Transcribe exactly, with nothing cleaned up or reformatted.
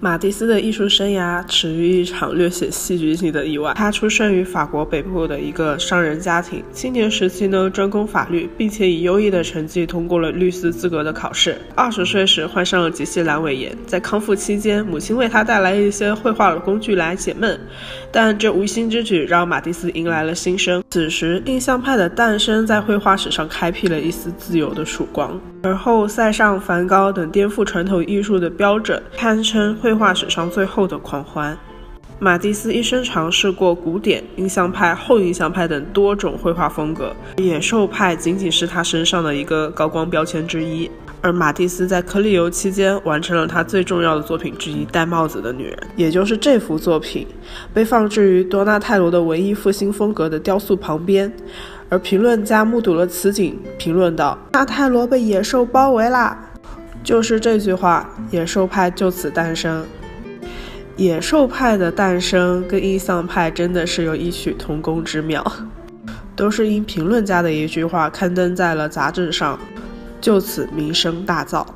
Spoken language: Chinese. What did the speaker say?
马蒂斯的艺术生涯始于一场略显戏剧性的意外。他出生于法国北部的一个商人家庭，青年时期呢专攻法律，并且以优异的成绩通过了律师资格的考试。二十岁时患上了急性阑尾炎，在康复期间，母亲为他带来一些绘画的工具来解闷，但这无心之举让马蒂斯迎来了新生。此时，印象派的诞生在绘画史上开辟了一丝自由的曙光。而后，塞尚、梵高等颠覆传统艺术的标准，堪称绘画史上最后的狂欢。马蒂斯一生尝试过古典、印象派、后印象派等多种绘画风格，野兽派仅仅是他身上的一个高光标签之一。而马蒂斯在克利尤期间完成了他最重要的作品之一《戴帽子的女人》，也就是这幅作品被放置于多纳泰罗的文艺复兴风格的雕塑旁边。而评论家目睹了此景，评论道：“纳泰罗被野兽包围啦！”就是这句话，野兽派就此诞生。野兽派的诞生跟印象派真的是有异曲同工之妙，都是因评论家的一句话刊登在了杂志上，就此名声大噪。